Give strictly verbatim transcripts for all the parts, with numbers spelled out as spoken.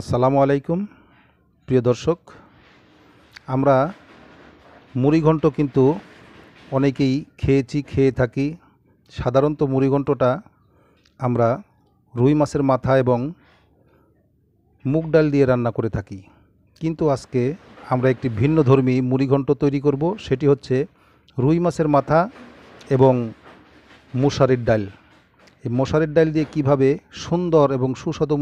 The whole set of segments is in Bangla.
আসসালামু আলাইকুম প্রিয় দর্শক, আমরা মুড়িঘণ্ট কিন্তু অনেকেই খেয়েছি, খেয়ে থাকি। সাধারণত মুড়িঘণ্টটা আমরা রুই মাছের মাথা এবং মুগ ডাল দিয়ে রান্না করে থাকি, কিন্তু আজকে আমরা একটি ভিন্ন ধর্মী মুড়িঘণ্ট তৈরি করব। সেটি হচ্ছে রুই মাছের মাথা এবং মুশারির ডাল। এই মুশারির ডাল দিয়ে কিভাবে সুন্দর এবং সুস্বাদু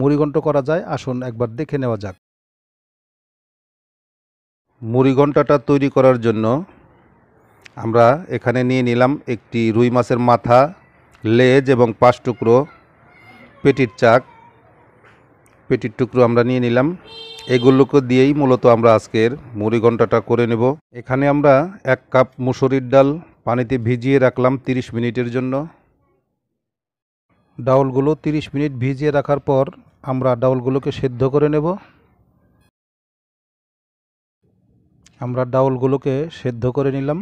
মুড়িঘণ্ট করা যায়, আসুন একবার দেখে নেওয়া যাক। মুড়িঘণ্টটা তৈরি করার জন্য আমরা এখানে নিয়ে নিলাম একটি রুই মাছের মাথা, লেজ এবং পাঁচ টুকরো পেটির চাক, পেটির টুকরো আমরা নিয়ে নিলাম। এগুলোকে দিয়েই মূলত আমরা আজকের মুড়িঘণ্টটা করে নেব। এখানে আমরা এক কাপ মুসুরির ডাল পানিতে ভিজিয়ে রাখলাম তিরিশ মিনিটের জন্য। ডাউলগুলো তিরিশ মিনিট ভিজিয়ে রাখার পর আমরা ডাউলগুলোকে সেদ্ধ করে নেব। আমরা ডাউলগুলোকে সেদ্ধ করে নিলাম।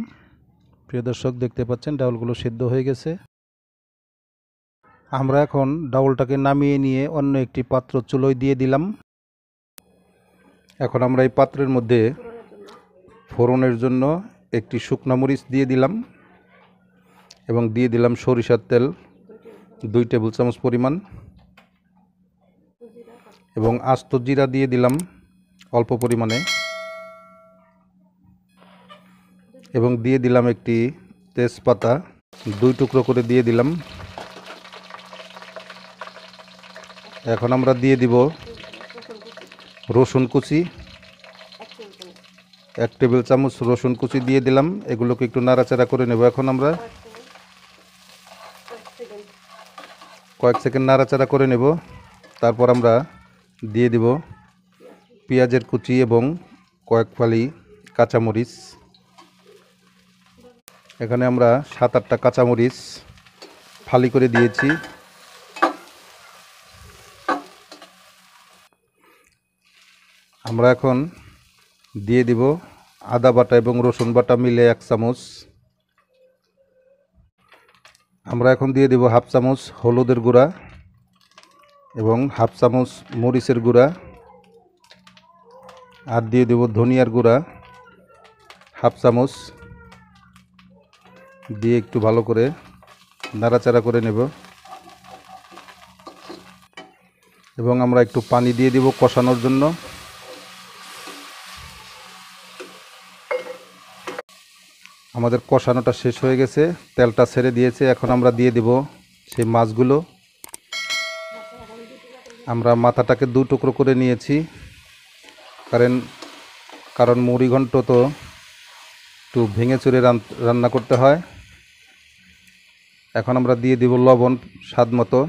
প্রিয় দর্শক, দেখতে পাচ্ছেন ডাউলগুলো সেদ্ধ হয়ে গেছে। আমরা এখন ডাউলটাকে নামিয়ে নিয়ে অন্য একটি পাত্র চুলোয় দিয়ে দিলাম। এখন আমরা এই পাত্রের মধ্যে ফোড়নের জন্য একটি শুকনো মরিচ দিয়ে দিলাম এবং দিয়ে দিলাম সরিষার তেল দুই টেবিল চামচ পরিমাণ এবং আস্ত জিরা দিয়ে দিলাম অল্প পরিমাণে এবং দিয়ে দিলাম একটি তেজপাতা দুই টুকরো করে দিয়ে দিলাম। এখন আমরা দিয়ে দিব রসুন কুচি, এক টেবিল চামচ রসুন কুচি দিয়ে দিলাম। এগুলোকে একটু নাড়াচাড়া করে নেব। এখন আমরা কয়েক সেকেন্ড নাড়াচাড়া করে নেব। তারপর আমরা দিয়ে দিব পেঁয়াজের কুচি এবং কয়েক ফালি কাঁচামরিচ। এখানে আমরা সাত আটটা কাঁচামরিচ ফালি করে দিয়েছি। আমরা এখন দিয়ে দিব আদা বাটা এবং রসুন বাটা মিলে এক চামচ। আমরা এখন দিয়ে দেব হাফ চামচ হলুদের গুঁড়া এবং হাফ চামচ মরিচের গুঁড়া, আর দিয়ে দেব ধনিয়ার গুঁড়া হাফ চামচ। দিয়ে একটু ভালো করে নাড়াচাড়া করে নেব এবং আমরা একটু পানি দিয়ে দেব কষানোর জন্য। আমাদের কষানোটা শেষ হয়ে গেছে, তেলটা ছেড়ে দিয়েছে। এখন আমরা দিয়ে দেব সেই মাছগুলো। আমরা মাথাটাকে দু টুকরো করে নিয়েছি, কারণ কারণ মুড়িঘণ্ট তো একটু ভেঙে চুরে রান্না করতে হয়। এখন আমরা দিয়ে দেব লবণ স্বাদ মতো।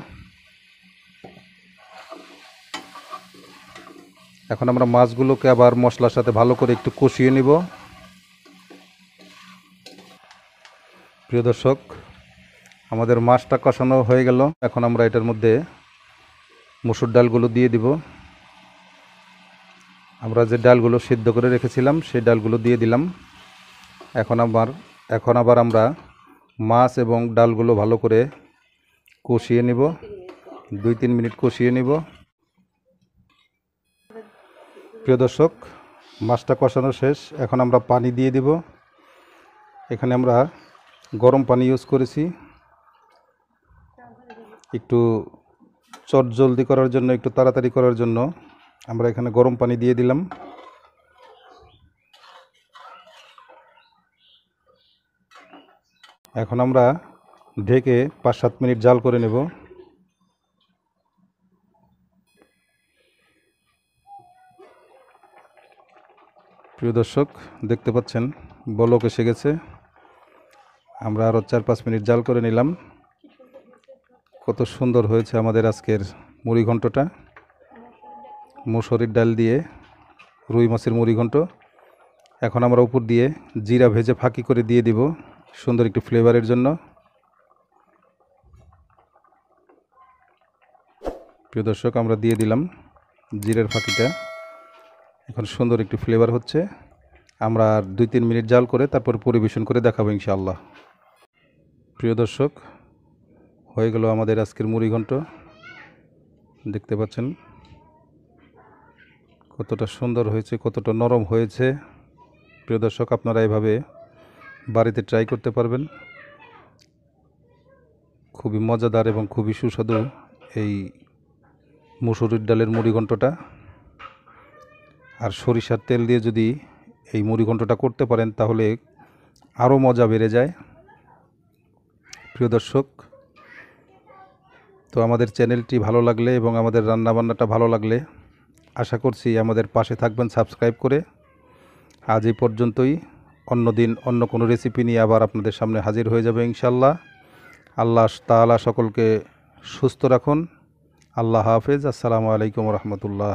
এখন আমরা মাছগুলোকে আবার মশলার সাথে ভালো করে একটু কষিয়ে নেব। প্রিয় দর্শক, আমাদের মাছটা কষানো হয়ে গেল। এখন আমরা এটার মধ্যে মুসুর ডালগুলো দিয়ে দিব। আমরা যে ডালগুলো সিদ্ধ করে রেখেছিলাম সেই ডালগুলো দিয়ে দিলাম। এখন আবার এখন আবার আমরা মাছ এবং ডালগুলো ভালো করে কষিয়ে নিব, দুই তিন মিনিট কষিয়ে নিব। প্রিয় দর্শক, মাছটা কষানো শেষ। এখন আমরা পানি দিয়ে দিব। এখানে আমরা গরম পানি ইউজ করেছি, একটু চটজলদি করার জন্য, একটু তাড়াতাড়ি করার জন্য আমরা এখানে গরম পানি দিয়ে দিলাম। এখন আমরা ঢেকে পাঁচ সাত মিনিট জাল করে নেব। প্রিয় দর্শক, দেখতে পাচ্ছেন বলক এসে গেছে। আমরা আরও চার পাঁচ মিনিট জাল করে নিলাম। কত সুন্দর হয়েছে আমাদের আজকের মুড়িঘণ্টটা, মুসুরির ডাল দিয়ে রুই মাছের মুড়িঘণ্ট। এখন আমরা উপর দিয়ে জিরা ভেজে ফাঁকি করে দিয়ে দিব সুন্দর একটি ফ্লেভারের জন্য। প্রিয় দর্শক, আমরা দিয়ে দিলাম জিরার ফাঁকিটা। এখন সুন্দর একটি ফ্লেভার হচ্ছে। আমরা আর দুই তিন মিনিট জাল করে তারপর পরিবেশন করে দেখাবো ইনশাআল্লাহ। প্রিয় দর্শক, হয়ে গেল আমাদের আজকের মুড়িঘণ্ট। দেখতে পাচ্ছেন কতটা সুন্দর হয়েছে, কতটা নরম হয়েছে। প্রিয় দর্শক, আপনারা এভাবে বাড়িতে ট্রাই করতে পারবেন। খুবই মজাদার এবং খুবই সুস্বাদু এই মুসুরির ডালের মুড়িঘণ্টটা। আর সরিষার তেল দিয়ে যদি এই মুড়িঘণ্টটা করতে পারেন তাহলে আরও মজা বেড়ে যায়। প্রিয় দর্শক, তো আমাদের চ্যানেলটি ভালো লাগলে এবং আমাদের রান্নাবান্নাটা ভালো লাগলে আশা করছি আমাদের পাশে থাকবেন সাবস্ক্রাইব করে। আজ এই পর্যন্তই। অন্য দিন অন্য কোনো রেসিপি নিয়ে আবার আপনাদের সামনে হাজির হয়ে যাবে ইনশাল্লাহ। আল্লাহ তাআলা সকলকে সুস্থ রাখুন। আল্লাহ হাফেজ। আসসালামু আলাইকুম রহমতুল্লাহ।